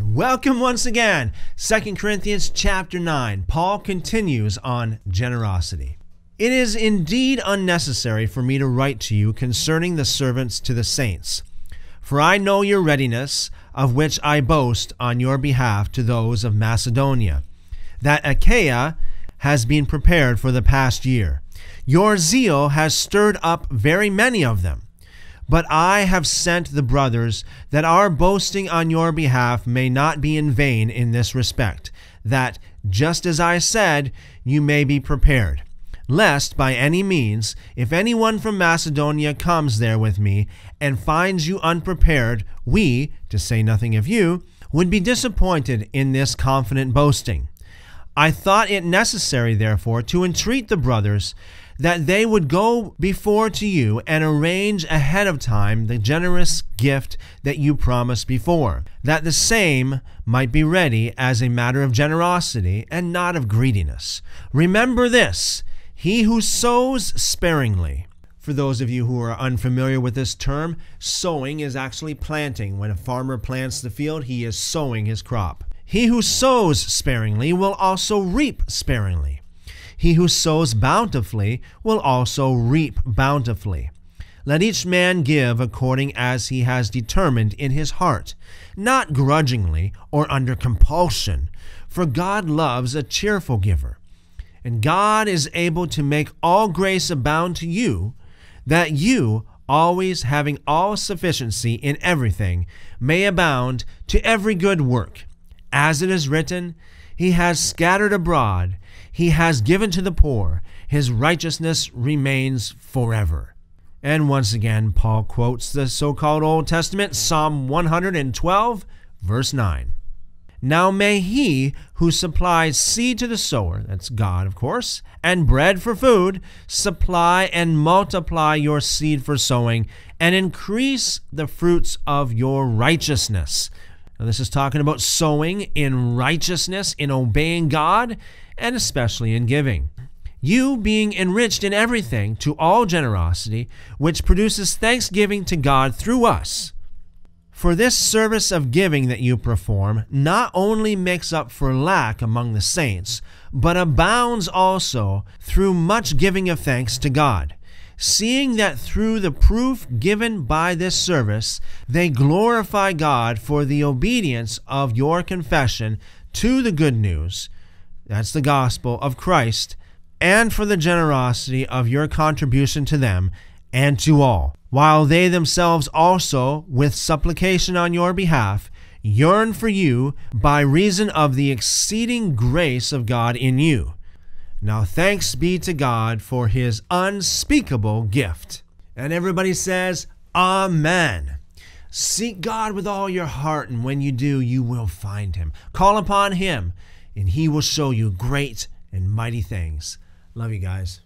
Amen. Welcome once again. 2 Corinthians chapter 9. Paul continues on generosity. It is indeed unnecessary for me to write to you concerning the servants to the saints. For I know your readiness, of which I boast on your behalf to those of Macedonia, that Achaia has been prepared for the past year. Your zeal has stirred up very many of them. But I have sent the brothers that our boasting on your behalf may not be in vain in this respect, that, just as I said, you may be prepared, lest by any means, if anyone from Macedonia comes there with me and finds you unprepared, we, to say nothing of you, would be disappointed in this confident boasting. I thought it necessary, therefore, to entreat the brothers that they would go before to you and arrange ahead of time the generous gift that you promised before, that the same might be ready as a matter of generosity and not of greediness. Remember this, he who sows sparingly. For those of you who are unfamiliar with this term, sowing is actually planting. When a farmer plants the field, he is sowing his crop. He who sows sparingly will also reap sparingly. He who sows bountifully will also reap bountifully. Let each man give according as he has determined in his heart, not grudgingly or under compulsion, for God loves a cheerful giver. And God is able to make all grace abound to you, that you, always having all sufficiency in everything, may abound to every good work. As it is written, he has scattered abroad, he has given to the poor, his righteousness remains forever. And once again, Paul quotes the so-called Old Testament, Psalm 112, verse 9. Now may he who supplies seed to the sower, that's God of course, and bread for food, supply and multiply your seed for sowing, and increase the fruits of your righteousness. Now, this is talking about sowing in righteousness, in obeying God, and especially in giving. You being enriched in everything to all generosity, which produces thanksgiving to God through us. For this service of giving that you perform not only makes up for lack among the saints, but abounds also through much giving of thanks to God. Seeing that through the proof given by this service, they glorify God for the obedience of your confession to the good news, that's the gospel of Christ, and for the generosity of your contribution to them and to all, while they themselves also, with supplication on your behalf, yearn for you by reason of the exceeding grace of God in you. Now thanks be to God for his unspeakable gift. And everybody says, Amen. Seek God with all your heart, and when you do, you will find him. Call upon him, and he will show you great and mighty things. Love you guys.